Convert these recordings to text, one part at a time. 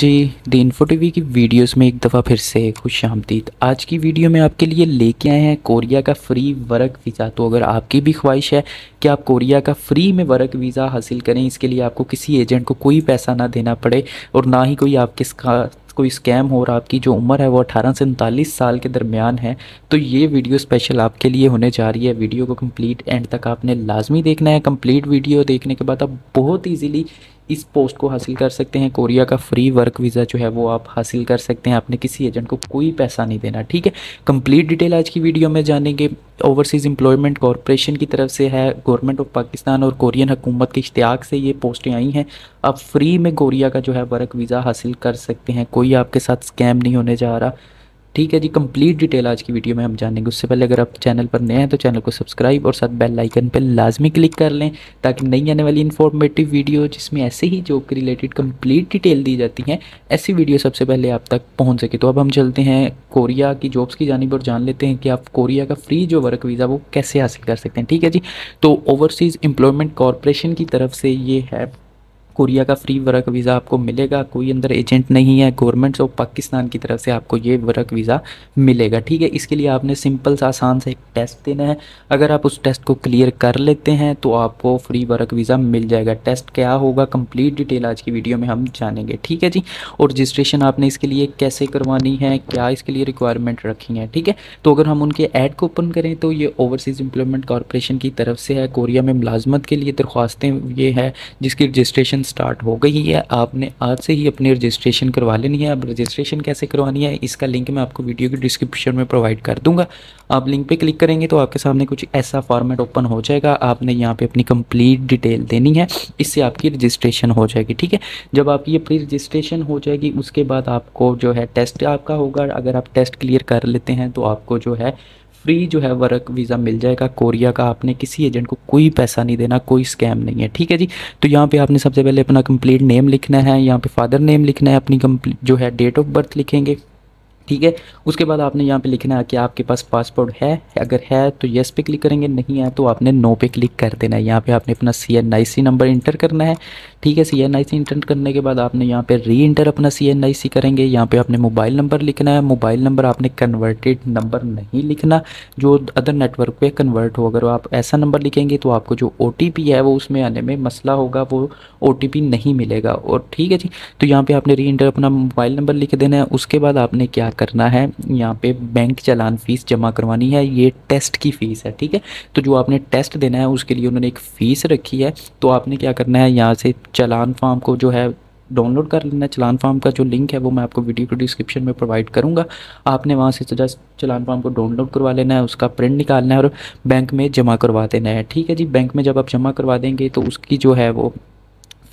जी D info TV की videos में एक दफ़ा फिर से खुश आमदीद। आज की वीडियो में आपके लिए लेके आए हैं कोरिया का फ़्री वर्क वीज़ा। तो अगर आपकी भी ख्वाहिश है कि आप कोरिया का फ़्री में वर्क वीज़ा हासिल करें, इसके लिए आपको किसी एजेंट को कोई पैसा ना देना पड़े और ना ही कोई आपके कोई स्कैम हो, और आपकी जो उम्र है वो 18 से 39 साल के दरमियान है, तो ये वीडियो स्पेशल आपके लिए होने जा रही है। वीडियो को कंप्लीट एंड तक आपने लाजमी देखना है। कंप्लीट वीडियो देखने के बाद आप बहुत ईजीली इस पोस्ट को हासिल कर सकते हैं। कोरिया का फ्री वर्क वीज़ा जो है वो आप हासिल कर सकते हैं, आपने किसी एजेंट को कोई पैसा नहीं देना। ठीक है, कंप्लीट डिटेल आज की वीडियो में जानेंगे। ओवरसीज़ एम्प्लॉयमेंट कॉरपोरेशन की तरफ से है, गवर्नमेंट ऑफ पाकिस्तान और कोरियन हुकूमत के इश्तियाक से ये पोस्टें आई हैं। आप फ्री में कोरिया का जो है वर्क वीज़ा हासिल कर सकते हैं, कोई आपके साथ स्कैम नहीं होने जा रहा। ठीक है जी, कंप्लीट डिटेल आज की वीडियो में हम जानेंगे। उससे पहले अगर आप चैनल पर नए हैं तो चैनल को सब्सक्राइब और साथ बेल आइकन पर लाजमी क्लिक कर लें, ताकि नई आने वाली इन्फॉर्मेटिव वीडियो जिसमें ऐसे ही जॉब के रिलेटेड कंप्लीट डिटेल दी जाती हैं, ऐसी वीडियो सबसे पहले आप तक पहुंच सके। तो अब हम चलते हैं कोरिया की जॉब्स की जानिब और जान लेते हैं कि आप कोरिया का फ्री जो वर्क वीज़ा वो कैसे हासिल कर सकते हैं। ठीक है जी, तो ओवरसीज़ एम्प्लॉयमेंट कॉरपोरेशन की तरफ से ये है, कोरिया का फ्री वर्क वीज़ा आपको मिलेगा। कोई अंदर एजेंट नहीं है, गवर्नमेंट ऑफ पाकिस्तान की तरफ से आपको ये वर्क वीज़ा मिलेगा। ठीक है, इसके लिए आपने सिंपल सा आसान सा एक टेस्ट देना है। अगर आप उस टेस्ट को क्लियर कर लेते हैं तो आपको फ्री वर्क वीज़ा मिल जाएगा। टेस्ट क्या होगा, कंप्लीट डिटेल आज की वीडियो में हम जानेंगे। ठीक है जी, और रजिस्ट्रेशन आपने इसके लिए कैसे करवानी है, क्या इसके लिए रिक्वायरमेंट रखी है। ठीक है, तो अगर हम उनके ऐड को ओपन करें तो ये ओवरसीज़ एम्प्लॉयमेंट कॉरपोरेशन की तरफ से है। कोरिया में मुलाजमत के लिए दरख्वास्तें ये है जिसकी रजिस्ट्रेशन स्टार्ट हो गई है। आपने आज से ही अपनी रजिस्ट्रेशन करवा लेनी है। अब रजिस्ट्रेशन कैसे करवानी है, इसका लिंक मैं आपको वीडियो की डिस्क्रिप्शन में प्रोवाइड कर दूंगा। आप लिंक पे क्लिक करेंगे तो आपके सामने कुछ ऐसा फॉर्मेट ओपन हो जाएगा। आपने यहाँ पे अपनी कंप्लीट डिटेल देनी है, इससे आपकी रजिस्ट्रेशन हो जाएगी। ठीक है, जब आपकी अपनी रजिस्ट्रेशन हो जाएगी उसके बाद आपको जो है टेस्ट आपका होगा। अगर आप टेस्ट क्लियर कर लेते हैं तो आपको जो है फ्री जो है वर्क वीज़ा मिल जाएगा कोरिया का। आपने किसी एजेंट को कोई पैसा नहीं देना, कोई स्कैम नहीं है। ठीक है जी, तो यहाँ पे आपने सबसे पहले अपना कंप्लीट नेम लिखना है, यहाँ पे फादर नेम लिखना है, अपनी कंप्लीट जो है डेट ऑफ बर्थ लिखेंगे। ठीक है, उसके बाद आपने यहाँ पे लिखना है कि आपके पास पासपोर्ट है, अगर है तो येस पे क्लिक करेंगे, नहीं है तो आपने नो पे क्लिक कर देना है। यहाँ पे आपने अपना CNIC नंबर इंटर करना है। ठीक है, CNIC इंटर करने के बाद आपने यहाँ पे री इंटर अपना CNIC करेंगे। यहाँ पे आपने मोबाइल नंबर लिखना है, मोबाइल नंबर आपने कन्वर्टेड नंबर नहीं लिखना जो अदर नेटवर्क पर कन्वर्ट हो। अगर आप ऐसा नंबर लिखेंगे तो आपको जो OTP है वो उसमें आने में मसला होगा, वो OTP नहीं मिलेगा। और ठीक है जी, तो यहाँ पर आपने री इंटर अपना मोबाइल नंबर लिख देना है। उसके बाद आपने क्या करना है, यहाँ पे बैंक चालान फ़ीस जमा करवानी है, ये टेस्ट की फ़ीस है। ठीक है, तो जो आपने टेस्ट देना है उसके लिए उन्होंने एक फ़ीस रखी है। तो आपने क्या करना है, यहाँ से चालान फॉर्म को जो है डाउनलोड कर लेना। चालान फॉर्म का जो लिंक है वो मैं आपको वीडियो के डिस्क्रिप्शन में प्रोवाइड करूँगा। आपने वहाँ से जस्ट चालान फॉर्म को डाउनलोड करवा लेना है, उसका प्रिंट निकालना है और बैंक में जमा करवा देना है। ठीक है जी, बैंक में जब आप जमा करवा देंगे तो उसकी जो है वो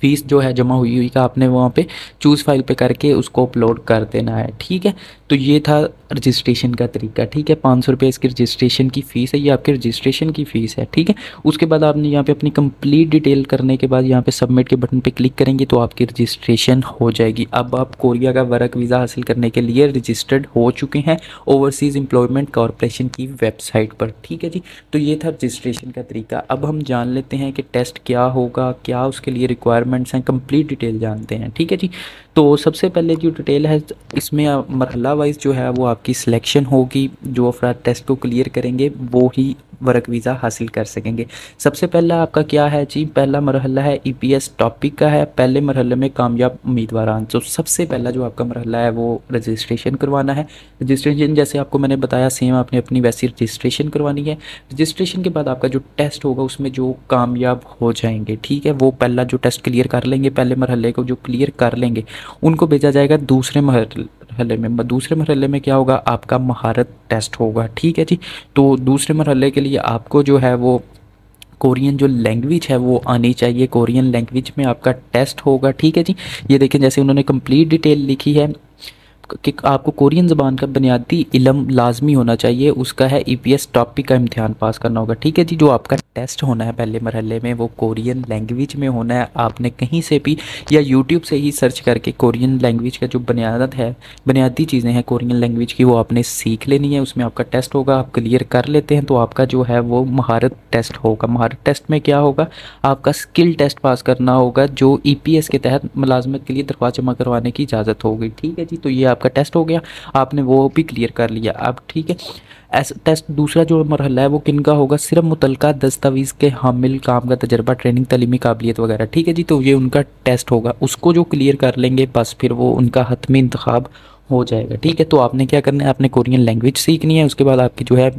फ़ीस जो है जमा हुई का आपने वहाँ पे चूज़ फाइल पे करके उसको अपलोड कर देना है। ठीक है, तो ये था रजिस्ट्रेशन का तरीका। ठीक है, 500 रुपये इसकी रजिस्ट्रेशन की फ़ीस है, ये आपकी रजिस्ट्रेशन की फ़ीस है। ठीक है, उसके बाद आपने यहाँ पे अपनी कंप्लीट डिटेल करने के बाद यहाँ पे सबमिट के बटन पे क्लिक करेंगे तो आपकी रजिस्ट्रेशन हो जाएगी। अब आप कोरिया का वर्क वीज़ा हासिल करने के लिए रजिस्टर्ड हो चुके हैं ओवरसीज़ एम्प्लॉयमेंट कॉरपोरेशन की वेबसाइट पर। ठीक है जी, तो ये था रजिस्ट्रेशन का तरीका। अब हम जान लेते हैं कि टेस्ट क्या होगा, क्या उसके लिए रिक्वायरमेंट्स हैं, कंप्लीट डिटेल जानते हैं। ठीक है जी, तो सबसे पहले जो डिटेल है इसमें मरहला वाइज जो है वो आपकी सिलेक्शन होगी। जो अफराद टेस्ट को क्लियर करेंगे वो ही वर्क वीज़ा हासिल कर सकेंगे। सबसे पहला आपका क्या है जी, पहला मरहला है EPS टॉपिक का है। पहले मरहले में कामयाब उम्मीदवार, तो सबसे पहला जो आपका मरहला है वो रजिस्ट्रेशन करवाना है। रजिस्ट्रेशन जैसे आपको मैंने बताया सेम आपने अपनी वैसी रजिस्ट्रेशन करवानी है। रजिस्ट्रेशन के बाद आपका जो टेस्ट होगा उसमें जो कामयाब हो जाएंगे, ठीक है, वो पहला जो टेस्ट क्लियर कर लेंगे, पहले मरहले को जो क्लियर कर लेंगे उनको भेजा जाएगा दूसरे मरहले में। दूसरे मरहले में क्या होगा, आपका महारत टेस्ट होगा। ठीक है जी, तो दूसरे मरहले के लिए आपको जो है वो कोरियन जो लैंग्वेज है वो आनी चाहिए। कोरियन लैंग्वेज में आपका टेस्ट होगा। ठीक है जी, ये देखें जैसे उन्होंने कंप्लीट डिटेल लिखी है, कि आपको कोरियन ज़बान का बुनियादी इलम लाजमी होना चाहिए, उसका है EPS टॉपिक का इम्तिहान पास करना होगा। ठीक है जी, जो आपका टेस्ट होना है पहले मरहले में वो कोरियन लैंग्वेज में होना है। आपने कहीं से भी या यूट्यूब से ही सर्च करके कोरियन लैंग्वेज का जो बुनियादी चीज़ें हैं कोरियन लैंग्वेज की वो आपने सीख लेनी है। उसमें आपका टेस्ट होगा, आप क्लियर कर लेते हैं तो आपका जो है वो महारत टेस्ट होगा। महारत टेस्ट में क्या होगा, आपका स्किल टेस्ट पास करना होगा जो EPS के तहत मुलाजमत के लिए दरख्वास्त जमा करवाने की इजाज़त होगी। ठीक है जी, तो ये आपका टेस्ट हो गया, आपने वो भी क्लियर कर लिया। अब ठीक है, ऐसा टेस्ट दूसरा जो मरहला है वो किन का होगा, सिर्फ मुतलका दस्तावेज़ के हामिल, काम का तजर्बा, ट्रेनिंग, तलीमी काबिलियत वगैरह। ठीक है जी, तो ये उनका टेस्ट होगा, उसको जो क्लियर कर लेंगे बस फिर वो उनका हतमी इंतखाब हो जाएगा। ठीक है, तो आपने क्या करना है, आपने कोरियन लैंग्वेज सीखनी है, उसके बाद आपकी जो है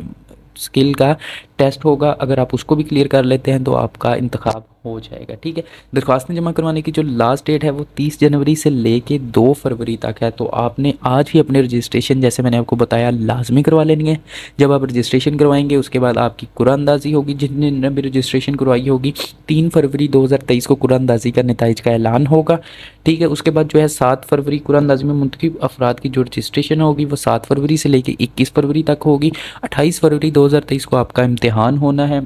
स्किल का टेस्ट होगा, अगर आप उसको भी क्लियर कर लेते हैं तो आपका इंतखाब हो जाएगा। ठीक है, दरख्वास्तें जमा करवाने की जो लास्ट डेट है वो 30 जनवरी से लेके 2 फरवरी तक है। तो आपने आज ही अपने रजिस्ट्रेशन, जैसे मैंने आपको बताया, लाजमी करवा लेनी है। जब आप रजिस्ट्रेशन करवाएंगे उसके बाद आपकी कुरानंदाजी होगी। जिन्होंने भी रजिस्ट्रेशन करवाई होगी 3 फरवरी 2023 को कुरानंदाजी का नतीजा का ऐलान होगा। ठीक है, उसके बाद जो है 7 फरवरी कुरानंदाजी में मुंतखब अफराद की जो रजिस्ट्रेशन होगी वो 7 फरवरी से लेकर 21 फरवरी तक होगी। 28 फरवरी 2023 को आपका इम्तिहान होना है।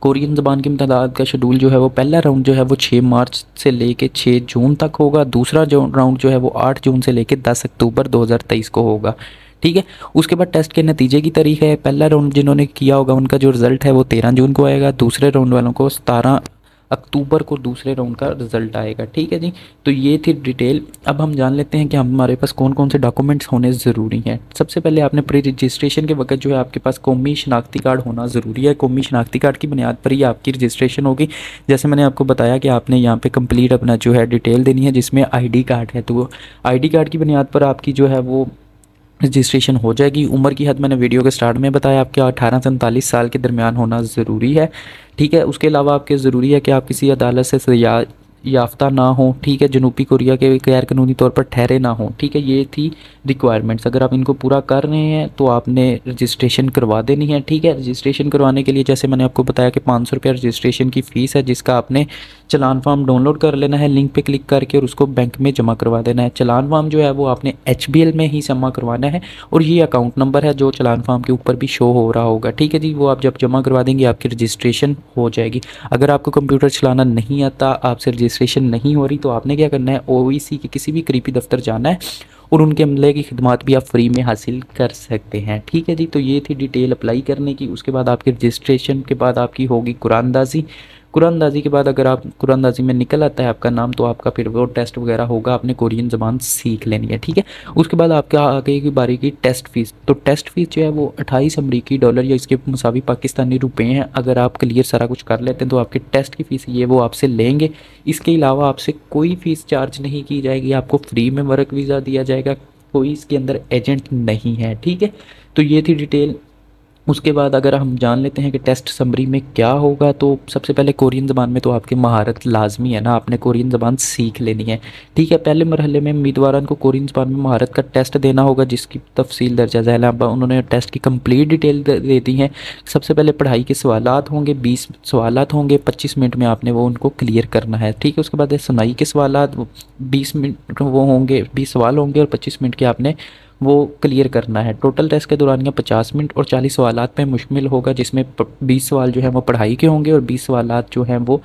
कोरियन ज़बान के इम्तिहान का शेड्यूल जो है वो पहला राउंड जो है वो 6 मार्च से लेके 6 जून तक होगा। दूसरा जो राउंड जो है वो 8 जून से लेके 10 अक्टूबर 2023 को होगा। ठीक है, उसके बाद टेस्ट के नतीजे की तारीख है। पहला राउंड जिन्होंने किया होगा उनका जो रिज़ल्ट है वो 13 जून को आएगा। दूसरे राउंड वालों को 17 अक्टूबर को दूसरे राउंड का रिज़ल्ट आएगा। ठीक है जी, तो ये थी डिटेल। अब हम जान लेते हैं कि हमारे पास कौन कौन से डॉक्यूमेंट्स होने ज़रूरी हैं। सबसे पहले आपने प्री रजिस्ट्रेशन के वक्त जो है आपके पास कौमी शनाख्ती कार्ड होना ज़रूरी है। कौमी शनाख्ती कार्ड की बुनियाद पर ही आपकी रजिस्ट्रेशन होगी। जैसे मैंने आपको बताया कि आपने यहाँ पर कम्प्लीट अपना जो है डिटेल देनी है जिसमें ID कार्ड है, तो ID कार्ड की बुनियाद पर आपकी जो है वो रजिस्ट्रेशन हो जाएगी। उम्र की हद मैंने वीडियो के स्टार्ट में बताया, आपके 18 से 39 साल के दरमियान होना ज़रूरी है। ठीक है, उसके अलावा आपके ज़रूरी है कि आप किसी अदालत से सज़ा याफ्ता ना हो। ठीक है, जनूबी कोरिया के गैर कानूनी तौर पर ठहरे ना हो। ठीक है, ये थी रिक्वायरमेंट्स। अगर आप इनको पूरा कर रहे हैं तो आपने रजिस्ट्रेशन करवा देनी है। ठीक है, रजिस्ट्रेशन करवाने के लिए जैसे मैंने आपको बताया कि 500 रुपया रजिस्ट्रेशन की फ़ीस है, जिसका आपने चलान फार्म डाउनलोड कर लेना है लिंक पे क्लिक करके और उसको बैंक में जमा करवा देना है। चलान फार्म जो है वो आपने HBL में ही जमा करवाना है और ये अकाउंट नंबर है जो चलान फार्म के ऊपर भी शो हो रहा होगा। ठीक है जी, वो आप जब जमा करवा देंगे आपकी रजिस्ट्रेशन हो जाएगी। अगर आपको कंप्यूटर चलाना नहीं आता, आपसे रजिस्ट्रेशन नहीं हो रही, तो आपने क्या करना है, OEC के किसी भी करीबी दफ्तर जाना है और उनके अमले की खिदमत भी आप फ्री में हासिल कर सकते हैं। ठीक है जी, तो ये थी डिटेल अप्लाई करने की। उसके बाद आपके रजिस्ट्रेशन के बाद आपकी होगी कुरानंदाजी। कुरानंदाजी के बाद अगर आप कुरानंदाजी में निकल आता है आपका नाम तो आपका फिर वो टेस्ट वगैरह होगा, आपने कोरियन ज़बान सीख लेनी है। ठीक है, उसके बाद आपका आगे की बारी की टेस्ट फ़ीस। तो टेस्ट फ़ीस जो है वो 28 अमरीकी डॉलर या इसके मुसावी पाकिस्तानी रुपये हैं। अगर आप क्लियर सारा कुछ कर लेते हैं तो आपके टेस्ट की फ़ीस ये वो आपसे लेंगे। इसके अलावा आपसे कोई फ़ीस चार्ज नहीं की जाएगी, आपको फ्री में वर्क वीज़ा दिया जाएगा, कोई इसके अंदर एजेंट नहीं है। ठीक है, तो ये थी डिटेल। उसके बाद अगर हम जान लेते हैं कि टेस्ट समरी में क्या होगा, तो सबसे पहले कोरियन ज़बान में तो आपकी महारत लाजमी है ना, आपने कोरियन ज़बान सीख लेनी है। ठीक है, पहले मरहले में उम्मीदवारों को कोरियन ज़बान में महारत का टेस्ट देना होगा जिसकी तफसील दर्जा जैल उन्होंने टेस्ट की कंप्लीट डिटेल दे दी है। सबसे पहले पढ़ाई के सवालात होंगे, 20 सवालात होंगे, 25 मिनट में आपने वो उनको क्लियर करना है। ठीक है, उसके बाद सुनाई के सवालात 20 मिनट वो होंगे, 20 सवाल होंगे और 25 मिनट के आपने वो क्लियर करना है। टोटल टेस्ट के दौरान यह 50 मिनट और 40 सवालात पे मुश्तमिल होगा, जिसमें 20 सवाल जो है वो पढ़ाई के होंगे और 20 सवालात जो हैं वो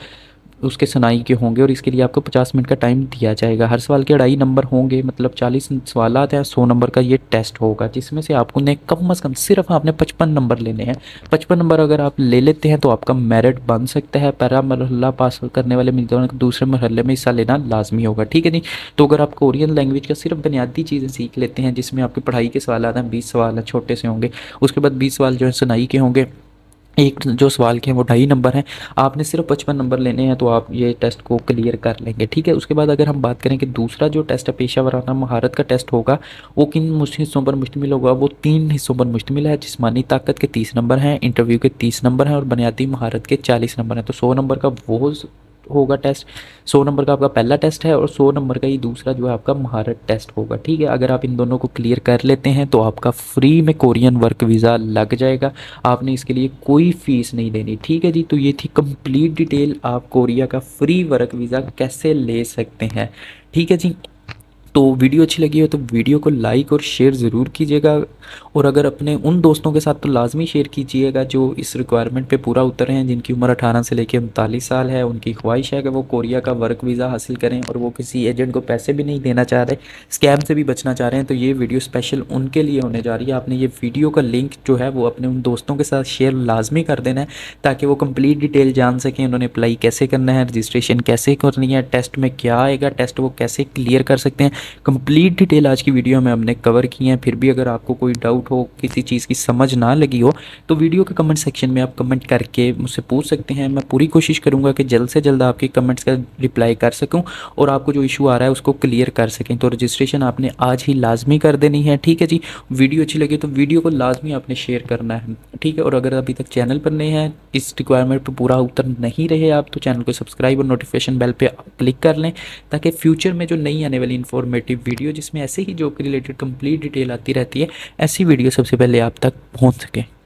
उसके सुनाई के होंगे और इसके लिए आपको 50 मिनट का टाइम दिया जाएगा। हर सवाल के 2.5 नंबर होंगे, मतलब 40 सवालात हैं, 100 नंबर का ये टेस्ट होगा, जिसमें से आपको ने कम अज़ कम सिर्फ आपने 55 नंबर लेने हैं। 55 नंबर अगर आप ले लेते हैं तो आपका मेरिट बन सकता है। पहला मरहला पास करने वाले उम्मीदवारों को दूसरे मरहले में हिस्सा लेना लाजमी होगा। ठीक है जी, तो अगर आप कोरियन लैंग्वेज का सिर्फ बुनियादी चीज़ें सीख लेते हैं जिसमें आपकी पढ़ाई के सवाल आते हैं, 20 सवाल छोटे से होंगे, उसके बाद 20 सवाल जो है सुनाई के होंगे, एक जो सवाल के हैं वो 2.5 नंबर हैं, आपने सिर्फ 55 नंबर लेने हैं तो आप ये टेस्ट को क्लियर कर लेंगे। ठीक है, उसके बाद अगर हम बात करें कि दूसरा जो टेस्ट है पेशा वराना महारत का टेस्ट होगा वो किन हिस्सों पर मुश्तमिल होगा, वो 3 हिस्सों पर मुश्तमिल है। जिस्मानी ताकत के 30 नंबर हैं, इंटरव्यू के 30 नंबर हैं और बुनियादी महारत के 40 नंबर हैं। तो 100 नंबर का वो होगा टेस्ट। 100 नंबर का आपका पहला टेस्ट है और 100 नंबर का ही दूसरा जो है आपका महारत टेस्ट होगा। ठीक है, अगर आप इन दोनों को क्लियर कर लेते हैं तो आपका फ्री में कोरियन वर्क वीज़ा लग जाएगा, आपने इसके लिए कोई फ़ीस नहीं देनी। ठीक है जी, तो ये थी कंप्लीट डिटेल आप कोरिया का फ्री वर्क वीज़ा कैसे ले सकते हैं। ठीक है जी, तो वीडियो अच्छी लगी हो तो वीडियो को लाइक और शेयर ज़रूर कीजिएगा, और अगर अपने उन दोस्तों के साथ तो लाजमी शेयर कीजिएगा जो इस रिक्वायरमेंट पे पूरा उतरे हैं, जिनकी उम्र 18 से लेकर 39 साल है, उनकी ख्वाहिश है कि वो कोरिया का वर्क वीज़ा हासिल करें और वो किसी एजेंट को पैसे भी नहीं देना चाह रहे, स्कैम से भी बचना चाह रहे हैं। तो ये वीडियो स्पेशल उनके लिए होने जा रही है। आपने ये वीडियो का लिंक जो है वो अपने उन दोस्तों के साथ शेयर लाजमी कर देना है ताकि वो कंप्लीट डिटेल जान सकें, उन्होंने अप्लाई कैसे करना है, रजिस्ट्रेशन कैसे करनी है, टेस्ट में क्या आएगा, टेस्ट वो कैसे क्लियर कर सकते हैं। कंप्लीट डिटेल आज की वीडियो में हमने कवर की है। फिर भी अगर आपको कोई डाउट हो, किसी चीज़ की समझ ना लगी हो तो वीडियो के कमेंट सेक्शन में आप कमेंट करके मुझसे पूछ सकते हैं। मैं पूरी कोशिश करूंगा कि जल्द से जल्द आपके कमेंट्स का रिप्लाई कर सकूं और आपको जो इशू आ रहा है उसको क्लियर कर सकें। तो रजिस्ट्रेशन आपने आज ही लाजमी कर देनी है, ठीक है जी। वीडियो अच्छी लगी तो वीडियो को लाजमी आपने शेयर करना है, ठीक है। और अगर अभी तक चैनल पर नए हैं, इस रिक्वायरमेंट पर पूरा उतर नहीं रहे आप, तो चैनल को सब्सक्राइब और नोटिफिकेशन बेल पर क्लिक कर लें ताकि फ्यूचर में जो नई आने वाली इन्फॉर्मेटिव वीडियो जिसमें ऐसे ही जॉब के रिलेटेड कंप्लीट डिटेल आती रहती है, ऐसी वीडियो सबसे पहले आप तक पहुंच सके।